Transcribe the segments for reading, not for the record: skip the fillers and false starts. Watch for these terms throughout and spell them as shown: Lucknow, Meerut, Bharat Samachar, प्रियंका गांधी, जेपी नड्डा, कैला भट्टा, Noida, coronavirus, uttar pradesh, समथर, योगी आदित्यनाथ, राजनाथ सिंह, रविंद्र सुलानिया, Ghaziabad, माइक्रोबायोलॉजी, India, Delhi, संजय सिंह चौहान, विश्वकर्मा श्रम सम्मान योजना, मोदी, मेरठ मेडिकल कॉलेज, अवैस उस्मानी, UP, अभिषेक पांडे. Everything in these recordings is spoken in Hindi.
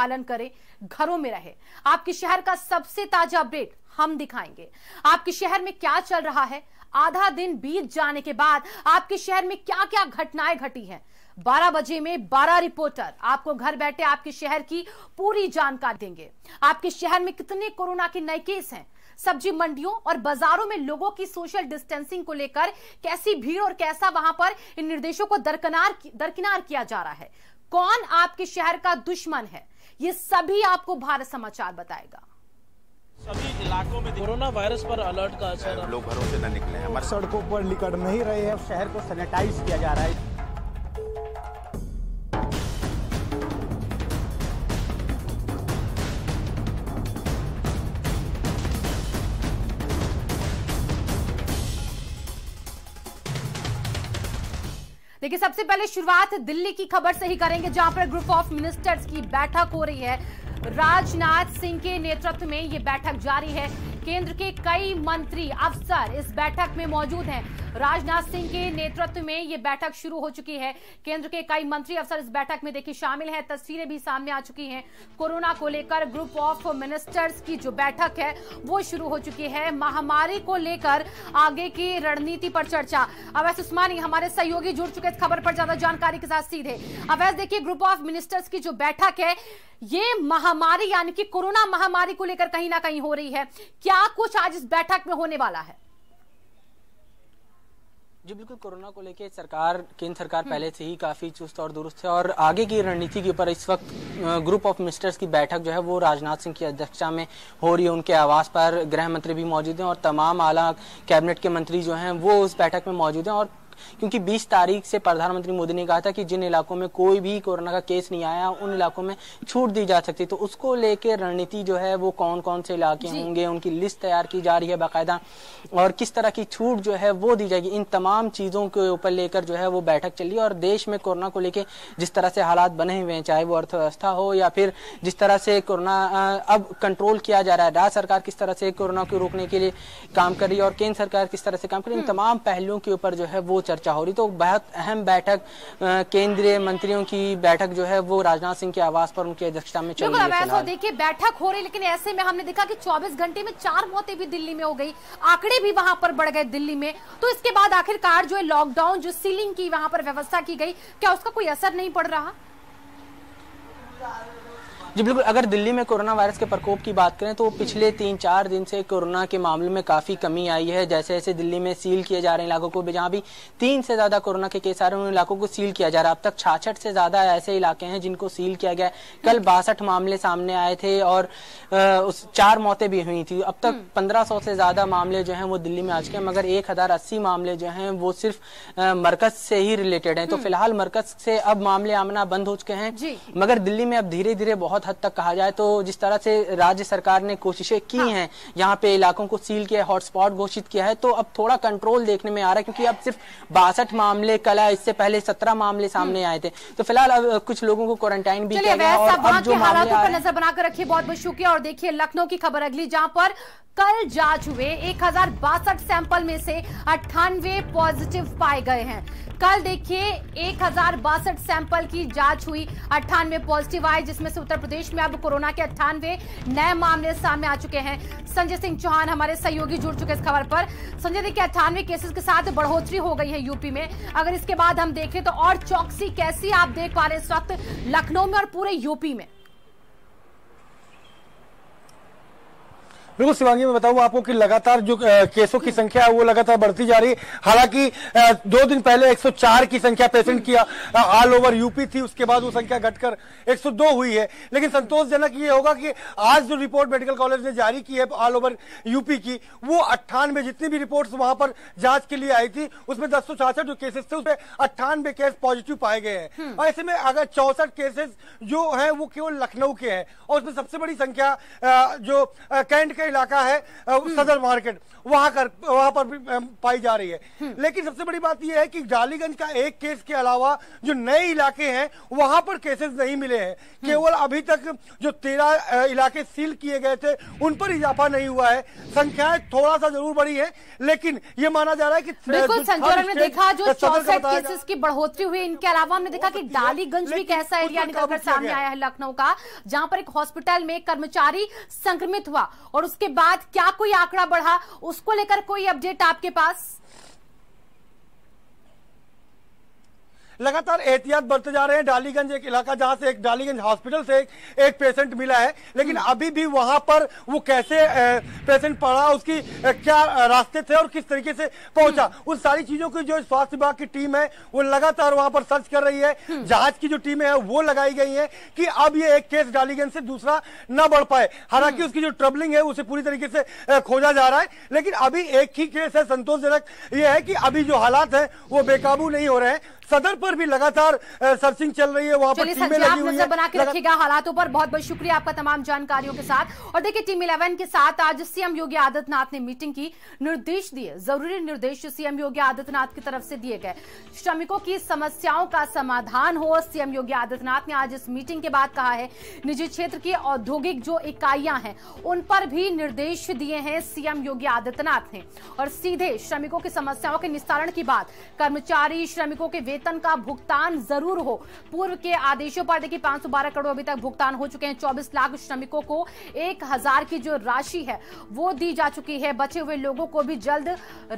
पालन करें, घरों में रहें। आपके शहर का सबसे ताजा अपडेट हम दिखाएंगे। आपके शहर में क्या चल रहा है, आधा दिन बीत जाने के बाद आपके शहर में क्या क्या घटनाएं घटी हैं। 12 बजे में 12 रिपोर्टर आपको घर बैठे आपके शहर की पूरी जानकारी देंगे। आपके शहर में कितने कोरोना के नए केस हैं, सब्जी मंडियों और बाजारों में लोगों की सोशल डिस्टेंसिंग को लेकर कैसी भीड़ और कैसा वहां पर इन निर्देशों को दरकिनार किया जा रहा है, कौन आपके शहर का दुश्मन है, ये सभी आपको भारत समाचार बताएगा। सभी इलाकों में कोरोना वायरस पर अलर्ट का असर, लोग घरों से न निकले, हमारे सड़कों पर निकल नहीं रहे हैं, शहर को सैनिटाइज किया जा रहा है। देखिए, सबसे पहले शुरुआत दिल्ली की खबर से ही करेंगे, जहां पर ग्रुप ऑफ मिनिस्टर्स की बैठक हो रही है। राजनाथ सिंह के नेतृत्व में ये बैठक जारी है। केंद्र के कई मंत्री अफसर इस बैठक में मौजूद हैं। राजनाथ सिंह के नेतृत्व में ये बैठक शुरू हो चुकी है। केंद्र के कई मंत्री अफसर इस बैठक में देखिए शामिल हैं। तस्वीरें भी सामने आ चुकी हैं। कोरोना को लेकर ग्रुप ऑफ मिनिस्टर्स की जो बैठक है वो शुरू हो चुकी है। महामारी को लेकर आगे की रणनीति पर चर्चा। अवैस उस्मानी हमारे सहयोगी जुड़ चुके इस खबर पर ज्यादा जानकारी के साथ सीधे। अवैस, देखिए ग्रुप ऑफ मिनिस्टर्स की जो बैठक है ये महामारी यानी कि कोरोना महामारी को लेकर कहीं ना कहीं हो रही है। क्या कुछ आज इस बैठक में होने वाला है? जी बिल्कुल, कोरोना को लेके केंद्र सरकार पहले से ही काफी चुस्त और दुरुस्त है और आगे की रणनीति के ऊपर इस वक्त ग्रुप ऑफ मिनिस्टर्स की बैठक जो है वो राजनाथ सिंह की अध्यक्षता में हो रही है। उनके आवास पर गृह मंत्री भी मौजूद हैं और तमाम आला कैबिनेट के मंत्री जो हैं वो उस बैठक में मौजूद हैं। और क्योंकि 20 तारीख से प्रधानमंत्री मोदी ने कहा था कि जिन इलाकों में कोई भी कोरोना का केस नहीं आया उन इलाकों में छूट दी जा सकती, तो उसको लेके रणनीति जो है वो कौन कौन से इलाके होंगे उनकी लिस्ट तैयार की जा रही है बाकायदा और किस तरह की छूट जो है वो दी जाएगी, इन तमाम चीजों के ऊपर लेकर जो है वो बैठक चली। और देश में कोरोना को लेकर जिस तरह से हालात बने हुए हैं, चाहे वो अर्थव्यवस्था हो या फिर जिस तरह से कोरोना अब कंट्रोल किया जा रहा है, राज्य सरकार किस तरह से कोरोना को रोकने के लिए काम कर रही है और केंद्र सरकार किस तरह से काम कर रही है, इन तमाम पहलुओं के ऊपर जो है वो चर्चा हो रही। तो बहुत अहम बैठक, केंद्रीय मंत्रियों की बैठक जो है वो राजनाथ सिंह के आवास पर उनकी अध्यक्षता में चल रही है। देखिए बैठक हो रही, लेकिन ऐसे में हमने देखा कि 24 घंटे में 4 मौतें भी दिल्ली में हो गई, आंकड़े भी वहां पर बढ़ गए दिल्ली में। तो इसके बाद आखिरकार जो है लॉकडाउन, जो सीलिंग की वहां पर व्यवस्था की गई, क्या उसका कोई असर नहीं पड़ रहा? जी बिल्कुल, अगर दिल्ली में कोरोना वायरस के प्रकोप की बात करें तो पिछले 3-4 दिन से कोरोना के मामले में काफ़ी कमी आई है। जैसे जैसे दिल्ली में सील किए जा रहे हैं इलाकों को, जहाँ भी 3 से ज़्यादा कोरोना के केस आ रहे हैं उन इलाकों को सील किया जा रहा है। अब तक 66 से ज़्यादा ऐसे इलाके हैं जिनको सील किया गया है। कल 62 मामले सामने आए थे और 4 मौतें भी हुई थी। अब तक 1500 से ज़्यादा मामले जो हैं वो दिल्ली में आ चुके हैं, मगर 1080 मामले जो हैं वो सिर्फ मरकज से ही रिलेटेड हैं। तो फिलहाल मरकज से अब मामले आमना बंद हो चुके हैं, मगर दिल्ली में अब धीरे धीरे बहुत हद तक कहा जाए तो जिस तरह से राज्य सरकार ने कोशिशें की हैं, यहाँ पे इलाकों को सील किया है, हॉटस्पॉट घोषित किया है, तो अब थोड़ा कंट्रोल देखने में आ रहा है। क्योंकि अब सिर्फ 62 मामले कल आए, इससे पहले 17 मामले सामने आए थे। तो फिलहाल अब कुछ लोगों को क्वारंटाइन भी किया गया और अब जो हालातों पर नजर बनाकर रखिए। बहुत बहुत शुक्रिया। और देखिए लखनऊ की खबर अगली, जहां पर कल जांच हुए 1062 सैंपल में से 98 पॉजिटिव पाए गए हैं। कल देखिए 1062 सैंपल की जांच हुई, 98 पॉजिटिव आए, जिसमें से उत्तर प्रदेश में अब कोरोना के 98 नए मामले सामने आ चुके हैं। संजय सिंह चौहान हमारे सहयोगी जुड़ चुके इस खबर पर। संजय, देखिए 98 केसेस के साथ बढ़ोतरी हो गई है यूपी में। अगर इसके बाद हम देखें तो और चौकसी कैसी आप देख पा रहे इस वक्त लखनऊ में और पूरे यूपी में? बिल्कुल शिवांगी, मैं बताऊं आपको कि लगातार जो केसों की संख्या है वो लगातार बढ़ती जा रही है। हालांकि 2 दिन पहले 104 की संख्या पेशेंट की ऑल ओवर यूपी थी, उसके बाद वो संख्या घटकर 102 हुई है। लेकिन संतोषजनक ये होगा कि आज जो रिपोर्ट मेडिकल कॉलेज ने जारी की है ऑल ओवर यूपी की, वो 98 जितनी भी रिपोर्ट वहां पर जांच के लिए आई थी उसमें 1066 जो केसेस थे उसमें 98 केस पॉजिटिव पाए गए हैं। और ऐसे में अगर 64 केसेस जो है वो केवल लखनऊ के हैं और उसमें सबसे बड़ी संख्या जो कैंट के इलाका है सदर मार्केट, वहाँ पर पाई जा रही है। लेकिन सबसे बड़ी बात यह है कि डालीगंज का एक केस के अलावा जो नए इलाके हैं वहां पर केसेस नहीं मिले हैं। केवल अभी तक जो 13 इलाके सील किए गए थे उन पर इजाफा नहीं हुआ है। संख्याएं थोड़ा सा जरूर बढ़ी है, लेकिन ये माना जा रहा है कि बिल्कुल संजय हमने देखा जो 64 केसेस की बढ़ोतरी हुई। इनके अलावा हमने देखा कि डालीगंज भी कैसा एरिया निकलकर सामने आया है लखनऊ का, जहां पर एक हॉस्पिटल में कर्मचारी संक्रमित हुआ और उसके बाद क्या कोई आंकड़ा बढ़ा, उसको लेकर कोई अपडेट आपके पास? लगातार एहतियात बरते जा रहे हैं। डालीगंज एक इलाका जहां से एक डालीगंज हॉस्पिटल से एक पेशेंट मिला है, लेकिन अभी भी वहां पर वो कैसे पेशेंट पड़ा, उसकी क्या रास्ते थे और किस तरीके से पहुंचा, उन सारी चीजों की जो स्वास्थ्य विभाग की टीम है वो लगातार वहां पर सर्च कर रही है। जांच की जो टीमें हैं वो लगाई गई है कि अब ये एक केस डालीगंज से दूसरा न बढ़ पाए। हालांकि उसकी जो ट्रबलिंग है उसे पूरी तरीके से खोजा जा रहा है, लेकिन अभी एक ही केस है। संतोषजनक ये है कि अभी जो हालात है वो बेकाबू नहीं हो रहे हैं। सदर पर भी लगातार सर्चिंग चल रही है, वहां पर टीमें लगी हुई हैं। बना के रखिएगा हालातों पर। बहुत बहुत शुक्रिया आपका तमाम जानकारियों के साथ। और देखिए टीम 11 के साथ आज सीएम योगी आदित्यनाथ ने मीटिंग की, निर्देश दिए, जरूरी निर्देश सीएम योगी आदित्यनाथ की तरफ से दिए गए। श्रमिकों की समस्याओं का समाधान हो, सीएम योगी आदित्यनाथ ने आज इस मीटिंग के बाद कहा है। निजी क्षेत्र की औद्योगिक जो इकाइयां हैं उन पर भी निर्देश दिए हैं सीएम योगी आदित्यनाथ ने, और सीधे श्रमिकों की समस्याओं के निस्तारण की बात। कर्मचारी श्रमिकों के वेतन का भुगतान जरूर हो। पूर्व के आदेशों पर देखिए 512 करोड़ अभी तक भुगतान हो चुके हैं। 24 लाख श्रमिकों को 1000 की जो राशि है वो दी जा चुकी है। बचे हुए लोगों को भी जल्द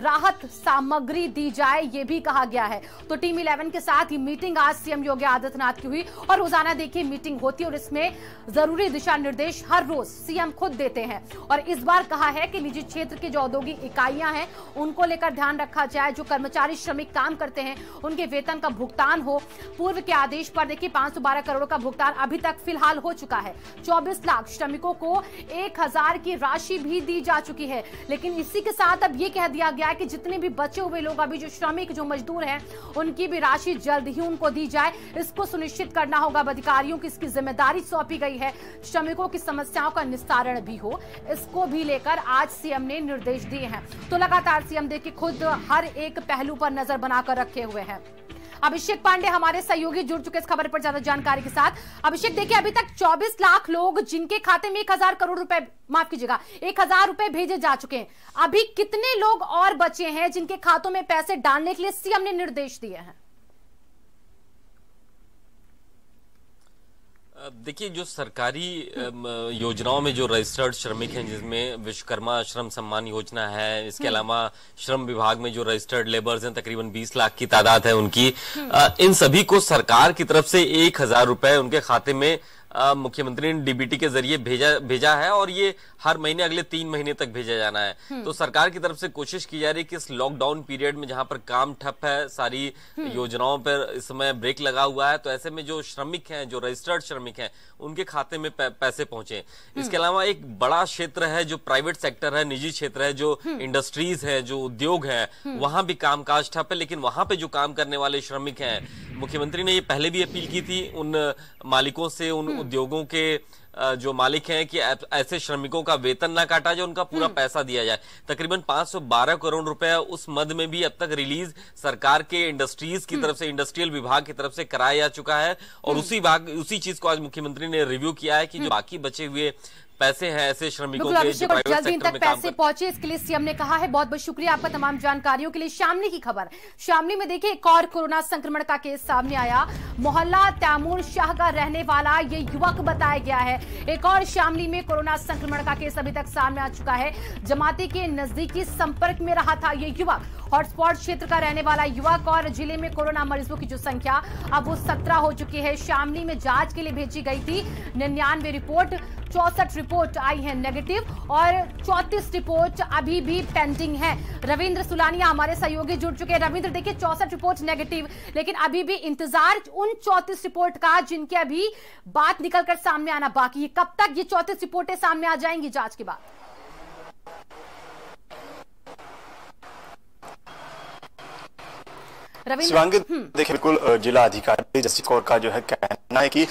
राहत सामग्री दी जाए, ये भी कहा गया है। तो टीम 11 के साथ ये मीटिंग आज सीएम योगी आदित्यनाथ की हुई। और रोजाना देखिए मीटिंग होती है और इसमें जरूरी दिशा निर्देश हर रोज सीएम खुद देते हैं। और इस बार कहा है कि निजी क्षेत्र की जो औद्योगिक इकाइयां हैं उनको लेकर ध्यान रखा जाए। जो कर्मचारी श्रमिक काम करते हैं उनके वेतन का भुगतान हो। पूर्व के आदेश पर देखिए 512 करोड़ का भुगतान अभी तक फिलहाल हो चुका है। 24 लाख श्रमिकों को 1000 की राशि भी दी जा चुकी है। लेकिन इसी के साथ अब ये कह दिया गया कि जितने भी बचे हुए लोग अभी जो श्रमिक जो मजदूर हैं उनकी भी राशि जल्द ही उनको दी जाए, इसको सुनिश्चित करना होगा। अधिकारियों की इसकी जिम्मेदारी सौंपी गई है। श्रमिकों की समस्याओं का निस्तारण भी हो, इसको भी लेकर आज सीएम ने निर्देश दिए हैं। तो लगातार सीएम देखिए खुद हर एक पहलू पर नजर बनाकर रखे हुए हैं। अभिषेक पांडे हमारे सहयोगी जुड़ चुके इस खबर पर ज्यादा जानकारी के साथ। अभिषेक देखिए अभी तक 24 लाख लोग जिनके खाते में 1000 रुपए भेजे जा चुके हैं। अभी कितने लोग और बचे हैं जिनके खातों में पैसे डालने के लिए सीएम ने निर्देश दिए हैं? देखिए जो सरकारी योजनाओं में जो रजिस्टर्ड श्रमिक हैं, जिसमें विश्वकर्मा श्रम सम्मान योजना है, इसके अलावा श्रम विभाग में जो रजिस्टर्ड लेबर्स हैं तकरीबन 20 लाख की तादाद है उनकी, इन सभी को सरकार की तरफ से 1000 रुपए उनके खाते में मुख्यमंत्री ने डीबीटी के जरिए भेजा है। और ये हर महीने अगले 3 महीने तक भेजा जाना है। तो सरकार की तरफ से कोशिश की जा रही है कि इस लॉकडाउन पीरियड में जहां पर काम ठप है, सारी योजनाओं पर इस समय ब्रेक लगा हुआ है, तो ऐसे में जो श्रमिक हैं, जो रजिस्टर्ड श्रमिक हैं, उनके खाते में पैसे पहुंचे। इसके अलावा एक बड़ा क्षेत्र है जो प्राइवेट सेक्टर है, निजी क्षेत्र है, जो इंडस्ट्रीज है, जो उद्योग है, वहां भी कामकाज ठप है। लेकिन वहां पे जो काम करने वाले श्रमिक हैं, मुख्यमंत्री ने ये पहले भी अपील की थी उन मालिकों से, उन उद्योगों के जो मालिक हैं, कि ऐसे श्रमिकों का वेतन ना काटा जाए, उनका पूरा पैसा दिया जाए। तकरीबन 512 करोड़ रुपए उस मद में भी अब तक रिलीज सरकार के इंडस्ट्रीज की तरफ से, इंडस्ट्रियल विभाग की तरफ से कराया जा चुका है। और उसी चीज को आज मुख्यमंत्री ने रिव्यू किया है कि जो बाकी बचे हुए पैसे हैं ऐसे श्रमिकों के, जो जल्द इन तक पैसे पहुंचे, इसके लिए सीएम ने कहा है। बहुत बहुत शुक्रिया आपका तमाम जानकारियों के लिए। शामली की खबर, शामली में देखिए एक और कोरोना संक्रमण का केस सामने आया। मोहल्ला तैमूर शाह का रहने वाला ये युवक बताया गया है। एक और शामली में कोरोना संक्रमण का केस अभी तक सामने आ चुका है। जमाती के नजदीकी संपर्क में रहा था ये युवक, हॉटस्पॉट क्षेत्र का रहने वाला युवक। और जिले में कोरोना मरीजों की जो संख्या अब वो 17 हो चुकी है। शामली में जांच के लिए भेजी गई थी 99 रिपोर्ट, 64 रिपोर्ट आई है नेगेटिव और 34 रिपोर्ट अभी भी पेंडिंग है। रविंद्र सुलानिया हमारे सहयोगी जुड़ चुके हैं। रविंद्र देखिए 64 रिपोर्ट नेगेटिव, लेकिन अभी भी इंतजार उन 34 रिपोर्ट का जिनके अभी बात निकलकर सामने आना बाकी है। कब तक ये 34 रिपोर्टें सामने आ जाएंगी जांच के बाद? रविंद्र देखिए बिल्कुल जिला अधिकारी जस्टिस कौर का जो है कहना है कि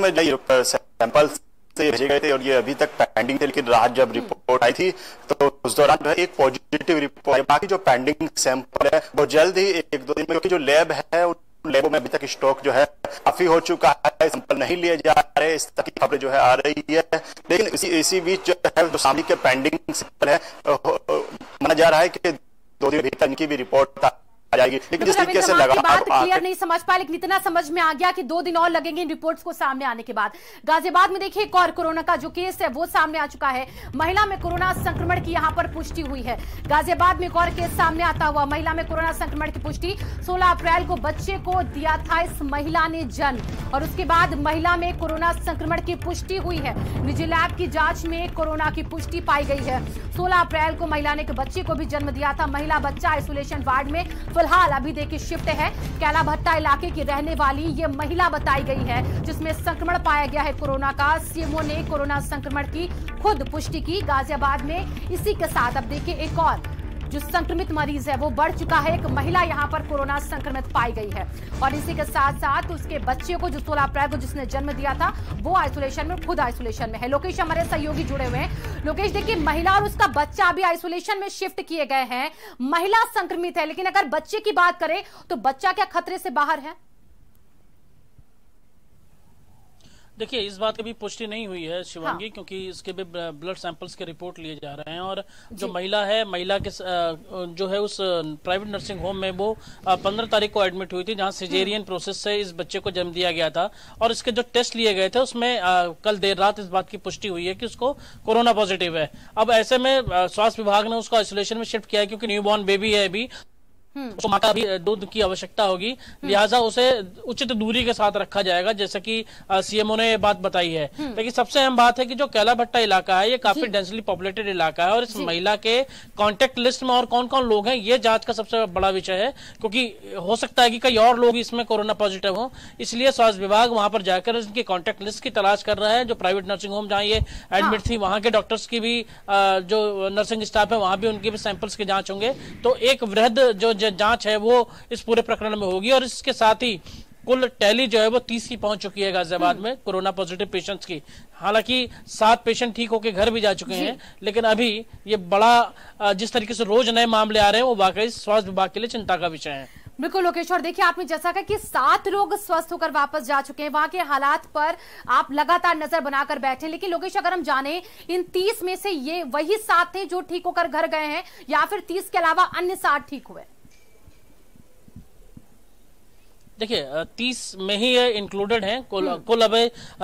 में सैंपल्स से भेजे गए थे और ये अभी तक पेंडिंग थे, लेकिन रात जब रिपोर्ट आई थी तो उस दौरान एक पॉजिटिव रिपोर्ट आई। बाकी जो पेंडिंग सैंपल है वो जल्द ही एक दो दिन में, क्योंकि जो लैब है लेबों में अभी तक स्टॉक जो है काफी हो चुका है, सैंपल नहीं लिए जा रहे, इस तरह की खबरें जो है आ रही है। लेकिन इसी बीच जो है जो शामिल के पेंडिंग सैंपल है, माना जा रहा है कि दो दिन भीतर इनकी भी रिपोर्ट आ जाएगी। लेकिन जिस तरीके से लगातार क्लियर नहीं समझ पाया, लेकिन इतना समझ में आ गया कि 2 दिन और लगेंगे इन रिपोर्ट्स को सामने आने के बाद। गाजियाबाद में देखिए एक और कोरोना का जो केस है वो सामने आ चुका है। महिला में कोरोना संक्रमण की यहां पर पुष्टि हुई है। गाजियाबाद में एक और केस सामने आता हुआ, महिला में कोरोना संक्रमण की पुष्टि। 16 अप्रैल को बच्चे को दिया था इस महिला ने जन्म और उसके बाद महिला में कोरोना संक्रमण की पुष्टि हुई है। निजी लैब की जांच में कोरोना की पुष्टि पाई गई है। 16 अप्रैल को महिला ने एक बच्चे को भी जन्म दिया था। महिला बच्चा आइसोलेशन वार्ड में फिलहाल अभी देखिए शिफ्ट है। कैला भट्टा इलाके की रहने वाली ये महिला बताई गई है जिसमें संक्रमण पाया गया है कोरोना का। सीएमओ ने कोरोना संक्रमण की खुद पुष्टि की गाजियाबाद में। इसी के साथ अब देखिए एक और जो संक्रमित मरीज है वो बढ़ चुका है। एक महिला यहाँ पर कोरोना संक्रमित पाई गई है और इसी के साथ साथ उसके बच्चे को जो 16 अप्रैल को जिसने जन्म दिया था वो आइसोलेशन में, खुद आइसोलेशन में है। लोकेश हमारे सहयोगी जुड़े हुए हैं। लोकेश देखिए महिला और उसका बच्चा अभी आइसोलेशन में शिफ्ट किए गए हैं। महिला संक्रमित है लेकिन अगर बच्चे की बात करें तो बच्चा क्या खतरे से बाहर है? देखिए इस बात की भी पुष्टि नहीं हुई है शिवांगी, हाँ। क्योंकि इसके भी ब्लड सैंपल्स के रिपोर्ट लिए जा रहे हैं और जो महिला है, महिला के जो है उस प्राइवेट नर्सिंग होम में वो 15 तारीख को एडमिट हुई थी, जहां सिजेरियन प्रोसेस से इस बच्चे को जन्म दिया गया था। और इसके जो टेस्ट लिए गए थे उसमें कल देर रात इस बात की पुष्टि हुई है कि उसको कोरोना पॉजिटिव है। अब ऐसे में स्वास्थ्य विभाग ने उसको आइसोलेशन में शिफ्ट किया है क्योंकि न्यूबॉर्न बेबी है अभी, उसको माता भी दूध की आवश्यकता होगी, लिहाजा उसे उचित दूरी के साथ रखा जाएगा जैसा कि सीएमओ ने ये बात बताई है। लेकिन सबसे अहम बात है कि जो कैला भट्टा इलाका है ये काफी डेंसली पॉपुलेटेड इलाका है और इस महिला के कांटेक्ट लिस्ट में और कौन कौन लोग हैं ये जांच का सबसे बड़ा विषय है, क्योंकि हो सकता है कि कई और लोग इसमें कोरोना पॉजिटिव हो। इसलिए स्वास्थ्य विभाग वहां पर जाकर इनकी कॉन्टेक्ट लिस्ट की तलाश कर रहा है। जो प्राइवेट नर्सिंग होम जहाँ ये एडमिट थी वहां के डॉक्टर्स की भी, जो नर्सिंग स्टाफ है वहां भी उनकी भी सैंपल्स की जांच होंगे। तो एक वृहद जो जांच है वो इस पूरे प्रकरण में होगी और इसके साथ ही कुल टैली जो है वो 30 की पहुंच चुकी है गाजियाबाद में कोरोना पॉजिटिव पेशेंट्स की। हालांकि 7 पेशेंट ठीक होकर घर भी जा चुके हैं, लेकिन अभी ये बड़ा जिस तरीके से रोज नए मामले आ रहे हैं वो वाकई स्वास्थ्य विभाग के लिए चिंता का विषय है। बिल्कुल लोकेश, और देखिए आपने जैसा कहा कि 7 लोग स्वस्थ होकर वापस जा चुके हैं। वहां के हालात पर आप लगातार नजर बनाकर बैठे, लेकिन लोकेश अगर हम जाने इन 30 में से ये वही 7 थे जो ठीक होकर घर गए हैं या फिर 30 के अलावा अन्य 7 ठीक हुए? देखिए 30 में ही ये इंक्लूडेड हैं कुल। अब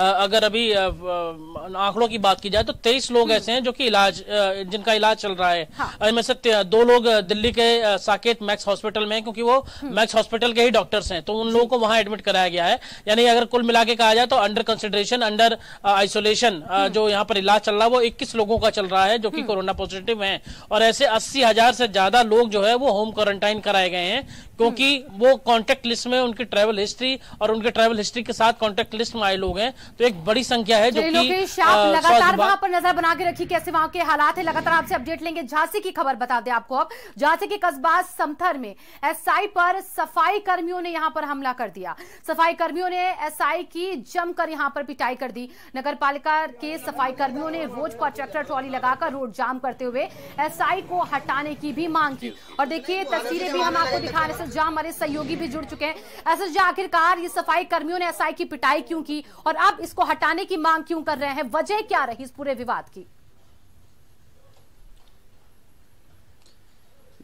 अगर अभी आंकड़ों की बात की जाए तो 23 लोग ऐसे हैं जो कि जिनका इलाज चल रहा है। हाँ। इनमें से 2 लोग दिल्ली के साकेत मैक्स हॉस्पिटल में हैं क्योंकि वो मैक्स हॉस्पिटल के ही डॉक्टर्स हैं, तो उन लोगों को वहां एडमिट कराया गया है। यानी अगर कुल मिला के कहा जाए तो अंडर कंसिडरेशन, अंडर आइसोलेशन जो यहाँ पर इलाज चल रहा है वो 21 लोगों का चल रहा है जो कि कोरोना पॉजिटिव है। और ऐसे 80,000 से ज्यादा लोग जो है वो होम क्वारंटाइन कराए गए हैं क्योंकि वो कॉन्टेक्ट लिस्ट में उनकी ट्रैवल हिस्ट्री और उनके ट्रैवल हिस्ट्री के साथ कॉन्टेक्ट लिस्ट में आए लोग हैं, तो एक बड़ी संख्या है जो कि लगातार वहां पर नजर बना के रखी कैसे वहां के हालात है। लगातार आपसे अपडेट लेंगे। झांसी की खबर बता दें आपको, अब झांसी के कस्बा समथर में एसआई पर सफाई कर्मियों ने यहां पर हमला कर दिया। सफाई कर्मियों ने एसआई की जमकर यहां पर पिटाई कर दी। नगर पालिका के सफाई कर्मियों ने रोड पर ट्रैक्टर ट्रॉली लगाकर रोड जाम करते हुए एसआई को हटाने की भी मांग की। और देखिए तस्वीरें भी हम आपको दिखा रहे, जहां हमारे सहयोगी भी जुड़ चुके हैं। ऐसे आखिरकार ये सफाई कर्मियों ने एसआई की पिटाई क्यों की और अब इसको हटाने की मांग क्यों कर रहे हैं? वजह क्या रही इस पूरे विवाद की?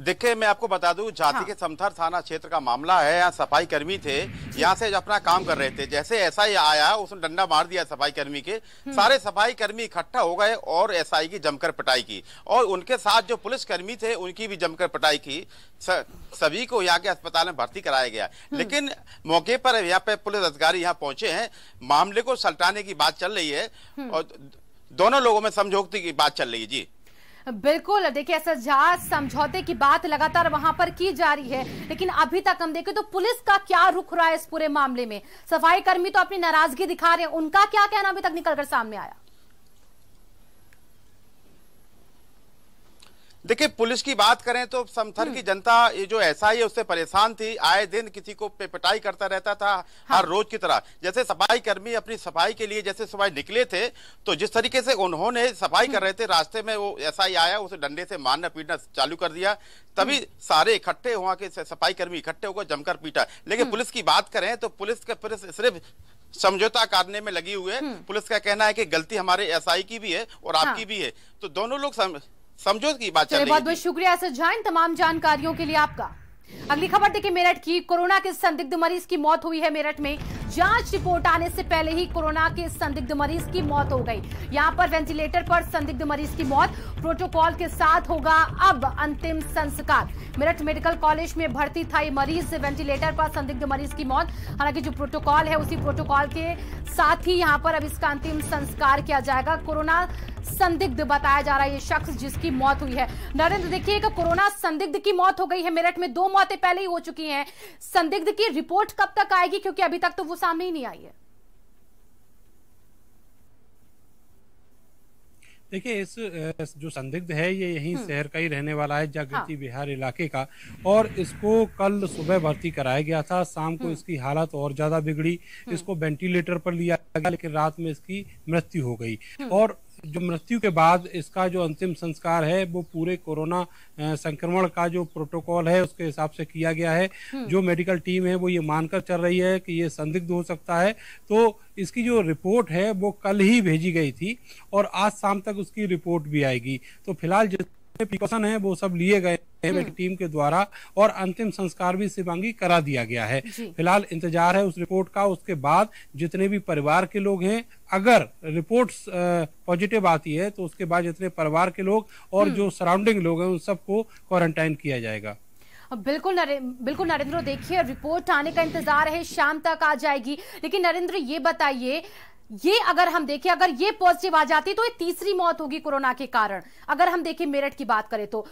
देखिए मैं आपको बता दूं, झांसी के समथर थाना क्षेत्र का मामला है। यहाँ सफाई कर्मी थे, यहाँ से अपना काम कर रहे थे, जैसे एसआई आया उसने डंडा मार दिया सफाई कर्मी के, सारे सफाई कर्मी इकट्ठा हो गए और एसआई की जमकर पिटाई की और उनके साथ जो पुलिस कर्मी थे उनकी भी जमकर पिटाई की। सभी को यहाँ के अस्पताल में भर्ती कराया गया, लेकिन मौके पर यहाँ पे पुलिस अधिकारी यहाँ पहुंचे हैं। मामले को सलटाने की बात चल रही है और दोनों लोगों में समझौते की बात चल रही है। जी बिल्कुल, देखिए ऐसा जहां समझौते की बात लगातार वहां पर की जा रही है, लेकिन अभी तक हम देखें तो पुलिस का क्या रुख रहा है इस पूरे मामले में? सफाई कर्मी तो अपनी नाराजगी दिखा रहे हैं, उनका क्या कहना अभी तक निकलकर सामने आया? देखिए पुलिस की बात करें तो समथर की जनता ये जो एसआई है उससे परेशान थी। आए दिन किसी को पिटाई करता रहता था हर रोज की तरह। जैसे सफाई कर्मी अपनी सफाई के लिए जैसे सुबह निकले थे तो जिस तरीके से उन्होंने सफाई कर रहे थे रास्ते में वो एसआई आया उसे डंडे से मारना पीटना चालू कर दिया। तभी सारे इकट्ठे वहां के सफाई कर्मी इकट्ठे होकर जमकर पीटा। लेकिन पुलिस की बात करें तो पुलिस के सिर्फ समझौता करने में लगी हुई है। पुलिस का कहना है कि गलती हमारे एसआई की भी है और आपकी भी है, तो दोनों लोग समझौते की बात चल रही है। बहुत बहुत शुक्रिया सर जान तमाम जानकारियों के लिए आपका। अगली खबर देखिए मेरठ की। कोरोना के संदिग्ध मरीज की मौत हुई है मेरठ में। जांच रिपोर्ट आने से पहले ही कोरोना के संदिग्ध मरीज की मौत हो गई। यहां पर वेंटिलेटर पर संदिग्ध मरीज की मौत। प्रोटोकॉल के साथ होगा अब अंतिम संस्कार। मेरठ मेडिकल कॉलेज में भर्ती था ये मरीज। वेंटिलेटर पर संदिग्ध मरीज की मौत। हालांकि जो प्रोटोकॉल है उसी प्रोटोकॉल के साथ ही यहाँ पर अब इसका अंतिम संस्कार किया जाएगा। कोरोना संदिग्ध बताया जा रहा है ये शख्स जिसकी मौत हुई है। नरेंद्र देखिएगा कोरोना संदिग्ध की मौत हो गई है मेरठ में। 2 मौतें पहले ही हो चुकी हैं। संदिग्ध की रिपोर्ट कब तक आएगी क्योंकि अभी तक तो वो सामने ही नहीं आई है। देखिए इस जो संदिग्ध है ये यहीं शहर का ही रहने वाला है, जागृति बिहार इलाके का। और इसको कल सुबह भर्ती कराया गया था। शाम को इसकी हालत और ज्यादा बिगड़ी। इसको वेंटिलेटर पर लिया गया लेकिन रात में इसकी मृत्यु हो गई। और जो मृत्यु के बाद इसका जो अंतिम संस्कार है वो पूरे कोरोना संक्रमण का जो प्रोटोकॉल है उसके हिसाब से किया गया है। जो मेडिकल टीम है वो ये मानकर चल रही है कि ये संदिग्ध हो सकता है, तो इसकी जो रिपोर्ट है वो कल ही भेजी गई थी और आज शाम तक उसकी रिपोर्ट भी आएगी। तो फिलहाल जितने प्रिकॉशन है वो सब लिए गए टीम के द्वारा और अंतिम संस्कार भी शिवांगी करा दिया गया है। फिलहाल इंतजार है उस रिपोर्ट का। उसके बाद जितने भी परिवार के लोग हैं, अगर रिपोर्ट पॉजिटिव आती है तो उसके बाद जितने परिवार के लोग और जो सराउंडिंग लोग हैं उन सबको क्वारंटाइन किया जाएगा। बिल्कुल नरेंद्र देखिए रिपोर्ट आने का इंतजार है, शाम तक आ जाएगी। लेकिन नरेंद्र ये बताइए ये अगर हम देखें अगर ये पॉजिटिव आ जाती तो ये तीसरी मौत होगी कोरोना के कारण। अगर हम देखें मेरठ की बात करें तो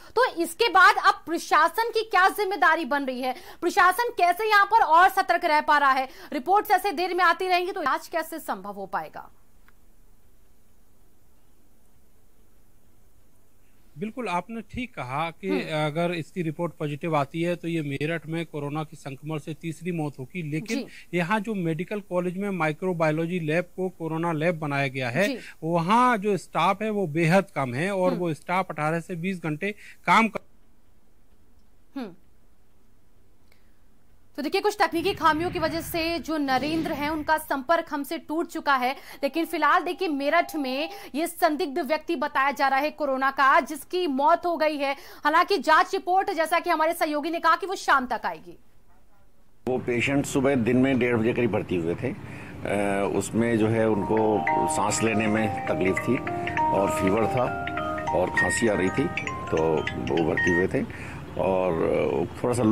इसके बाद अब प्रशासन की क्या जिम्मेदारी बन रही है? प्रशासन कैसे यहाँ पर और सतर्क रह पा रहा है? रिपोर्ट्स ऐसे देर में आती रहेंगी तो इलाज कैसे संभव हो पाएगा? बिल्कुल आपने ठीक कहा कि अगर इसकी रिपोर्ट पॉजिटिव आती है तो ये मेरठ में कोरोना के संक्रमण से तीसरी मौत होगी। लेकिन यहाँ जो मेडिकल कॉलेज में माइक्रोबायोलॉजी लैब को कोरोना लैब बनाया गया है वहाँ जो स्टाफ है वो बेहद कम है और वो स्टाफ 18 से 20 घंटे काम कर। तो देखिए कुछ तकनीकी खामियों की वजह से जो नरेंद्र हैं उनका संपर्क हमसे टूट चुका है। लेकिन फिलहाल देखिए मेरठ में ये संदिग्ध व्यक्ति बताया जा रहा है कोरोना का जिसकी मौत हो गई है। हालांकि जांच रिपोर्ट जैसा कि हमारे सहयोगी ने कहा कि वो शाम तक आएगी। वो पेशेंट सुबह दिन में 1:30 बजे करीब भर्ती हुए थे। उसमें जो है उनको सांस लेने में तकलीफ थी और फीवर था और खांसी आ रही थी, तो वो भर्ती हुए थे और थोड़ा सा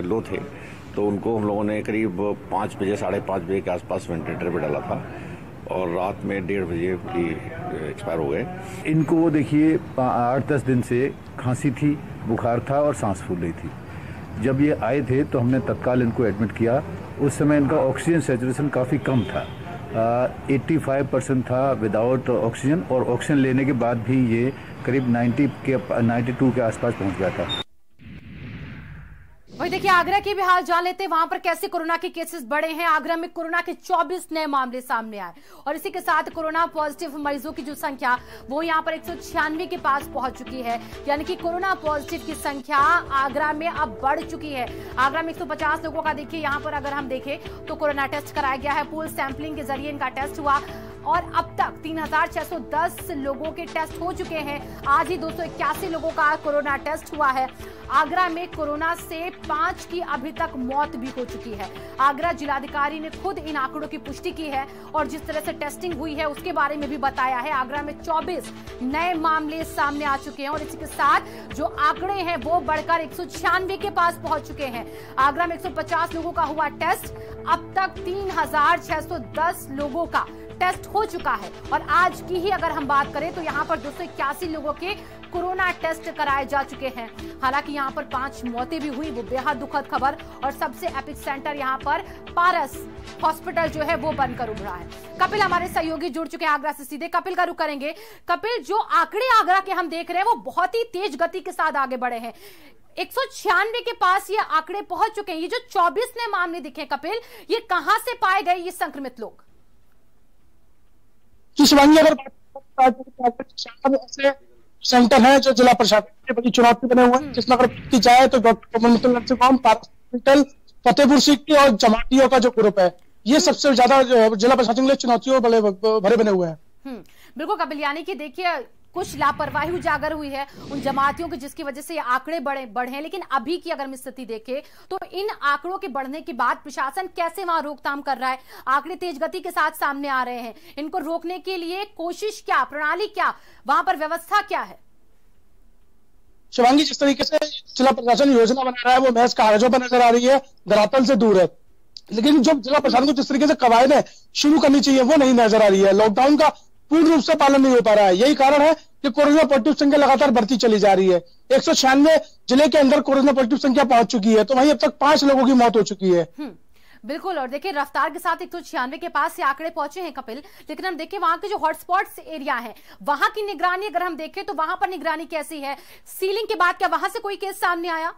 लो थे तो उनको हम लोगों ने करीब 5 बजे साढ़े 5 बजे के आसपास वेंटिलेटर पे डाला था और रात में 1:30 बजे एक्सपायर हो गए। इनको देखिए 8-10 दिन से खांसी थी, बुखार था और सांस फूल रही थी। जब ये आए थे तो हमने तत्काल इनको एडमिट किया। उस समय इनका ऑक्सीजन सैचुरेशन काफ़ी कम था, 85% था विदाउट ऑक्सीजन और ऑक्सीजन लेने के बाद भी ये करीब 92 के आसपास पहुँच गया था। वही देखिए आगरा के भी हाल जान लेते हैं। वहां पर कैसे कोरोना के केसेस बढ़े हैं। आगरा में कोरोना के 24 नए मामले सामने आए और इसी के साथ कोरोना पॉजिटिव मरीजों की जो संख्या वो यहां पर 196 के पास पहुंच चुकी है। यानी कि कोरोना पॉजिटिव की संख्या आगरा में अब बढ़ चुकी है। आगरा में 150 लोगों का देखिए यहाँ पर अगर हम देखें तो कोरोना टेस्ट कराया गया है। पूल सैंपलिंग के जरिए इनका टेस्ट हुआ और अब तक 3,610 लोगों के टेस्ट हो चुके हैं। आज ही 281 लोगों का कोरोना टेस्ट हुआ है। आगरा में कोरोना से 5 की अभी तक मौत भी हो चुकी है। आगरा जिलाधिकारी ने खुद इन आंकड़ों की पुष्टि की है और जिस तरह से टेस्टिंग हुई है उसके बारे में भी बताया है। आगरा में 24 नए मामले सामने आ चुके हैं और इसके साथ जो आंकड़े हैं वो बढ़कर 196 के पास पहुंच चुके हैं। आगरा में 150 लोगों का हुआ टेस्ट, अब तक 3,610 लोगों का टेस्ट हो चुका है और आज की ही अगर हम बात करें तो यहाँ पर 281 लोगों के कोरोना टेस्ट कराए जा चुके हैं। हालांकि यहाँ पर 5 मौतें भी हुई, वो बेहद दुखद खबर। और सबसे एपिक सेंटर यहाँ पर पारस हॉस्पिटल जो है वो बनकर उभरा है। कपिल हमारे सहयोगी जुड़ चुके हैं आगरा से सीधे। कपिल का रुख करेंगे। कपिल, जो आंकड़े आगरा के हम देख रहे हैं वो बहुत ही तेज गति के साथ आगे बढ़े हैं। 196 के पास ये आंकड़े पहुंच चुके हैं। ये जो 24 नए मामले दिखे कपिल, ये कहां से पाए गए ये संक्रमित लोग? जी शिवानी, अगर ऐसे सेंटर है जो जिला प्रशासन के बड़ी चुनौती बने हुए हैं, जिसमें अगर की जाए तो doctor community nursing home, hospital, Fatehpur Sikri और जमातियों का जो ग्रुप है, ये सबसे ज्यादा जिला प्रशासन के लिए चुनौतियों भरे बने हुए हैं। बिल्कुल कपिल, यानी कि देखिए कुछ लापरवाही उजागर हुई है उन जमातियों की जिसकी वजह से ये आंकड़े बढ़े हैं। लेकिन अभी की अगर हम स्थिति देखें तो इन आंकड़ों के बढ़ने के बाद प्रशासन कैसे वहां रोकथाम कर रहा है? आंकड़े तेज गति के साथ सामने आ रहे हैं, इनको रोकने के लिए कोशिश क्या, प्रणाली क्या, वहां पर व्यवस्था क्या है? शिवांगी, जिस तरीके से जिला प्रशासन योजना बना रहा है वो महज कागजों पर नजर आ रही है, धरातल से दूर है। लेकिन जो जिला प्रशासन को जिस तरीके से कवायदें शुरू करनी चाहिए वो नहीं नजर आ रही है। लॉकडाउन का पूर्ण रूप से पालन नहीं हो पा रहा है। यही कारण है कि कोरोना पॉजिटिव संख्या लगातार बढ़ती चली जा रही है। 196 जिले के अंदर कोरोना पॉजिटिव संख्या पहुंच चुकी है, तो वहीं अब तक 5 लोगों की मौत हो चुकी है। बिल्कुल, और देखिए रफ्तार के साथ 196 के पास ये आंकड़े पहुंचे हैं कपिल। लेकिन हम देखिए वहां के जो हॉटस्पॉट एरिया है वहां की निगरानी अगर हम देखें तो वहां पर निगरानी कैसी है? सीलिंग के बाद क्या वहां से कोई केस सामने आया?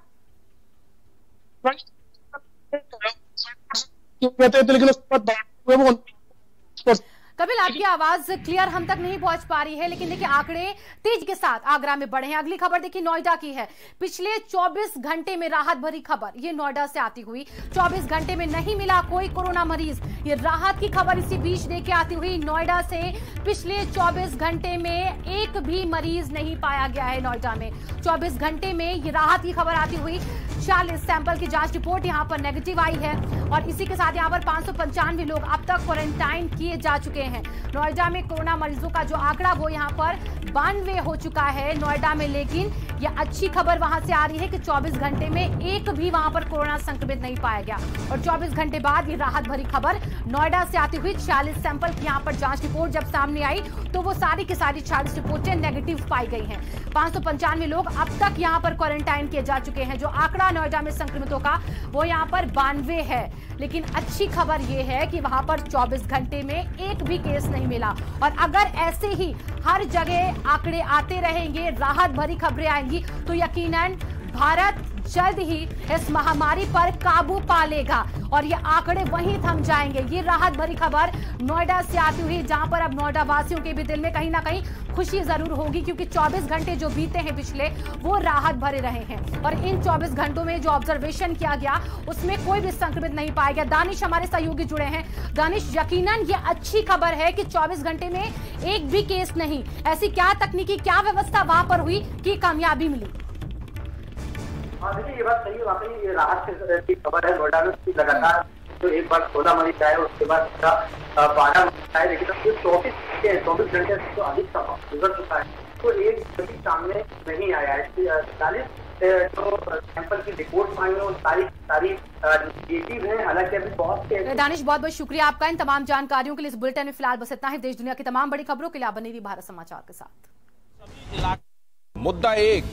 कपिल, आपकी आवाज क्लियर हम तक नहीं पहुंच पा रही है। लेकिन देखिए आंकड़े तेज के साथ आगरा में बढ़े हैं। अगली खबर देखिए नोएडा की है। पिछले 24 घंटे में राहत भरी खबर ये नोएडा से आती हुई। 24 घंटे में नहीं मिला कोई कोरोना मरीज, ये राहत की खबर इसी बीच लेके आती हुई नोएडा से। पिछले 24 घंटे में एक भी मरीज नहीं पाया गया है नोएडा में। 24 घंटे में ये राहत की खबर आती हुई 40 सैंपल की जांच रिपोर्ट यहाँ पर नेगेटिव आई है और इसी के साथ यहाँ पर 595 लोग अब तक क्वारंटाइन किए जा चुके हैं। नोएडा में कोरोना मरीजों का जो आंकड़ा वो यहाँ पर 92 हो चुका है नोएडा में। लेकिन ये अच्छी खबर वहां से आ रही है कि 24 घंटे में एक भी वहां पर कोरोना संक्रमित नहीं पाया गया। और 24 घंटे बाद ये राहत भरी खबर नोएडा से आती हुई 40 सैंपल की यहाँ पर जांच रिपोर्ट जब सामने आई तो वो सारी की सारी 40 रिपोर्टें नेगेटिव पाई गई हैं। 595 लोग अब तक यहाँ पर क्वारंटाइन किए जा चुके हैं। जो आंकड़ा नोएडा में संक्रमितों का वो यहाँ पर 92 है। लेकिन अच्छी खबर ये है कि वहां पर 24 घंटे में एक भी केस नहीं मिला और अगर ऐसे ही हर जगह आंकड़े आते रहेंगे, राहत भरी खबरें आएंगी तो यकीनन भारत जल्द ही इस महामारी पर काबू पा लेगा और ये आंकड़े वहीं थम जाएंगे। ये राहत भरी खबर नोएडा से आती हुई जहां पर अब नोएडा वासियों के भी दिल में कहीं ना कहीं खुशी जरूर होगी क्योंकि 24 घंटे जो बीते हैं पिछले वो राहत भरे रहे हैं। और इन 24 घंटों में जो ऑब्जर्वेशन किया गया उसमें कोई भी संक्रमित नहीं पाया गया। दानिश हमारे सहयोगी जुड़े हैं। दानिश, यकीनन ये अच्छी खबर है कि 24 घंटे में एक भी केस नहीं। ऐसी क्या तकनीकी, क्या व्यवस्था वहां पर हुई कि कामयाबी मिली? हाँ देखिए, ये बात सही है, वाकई ये राहत की खबर है नोएडा में। लगातार तो एक बार 16 मरीज आए, उसके बाद 12 मरीज आए, लेकिन अब 24 घंटे से तो अधिक समय गुजर चुका है तो एक कभी सामने नहीं आया है। 40 जो सैंपल की रिपोर्ट आई है वो सारी नेगेटिव है। हालांकि अभी बहुत दानिश, बहुत बहुत शुक्रिया आपका इन तमाम जानकारियों के लिए। इस बुलेटिन में फिलहाल बस इतना ही। देश दुनिया की तमाम बड़ी खबरों के लिए आप बने रहिए भारत समाचार के साथ। मुद्दा एक,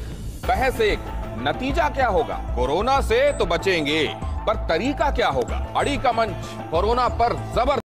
बहस एक, नतीजा क्या होगा? कोरोना से तो बचेंगे पर तरीका क्या होगा? अड़ी का मंच कोरोना पर जबर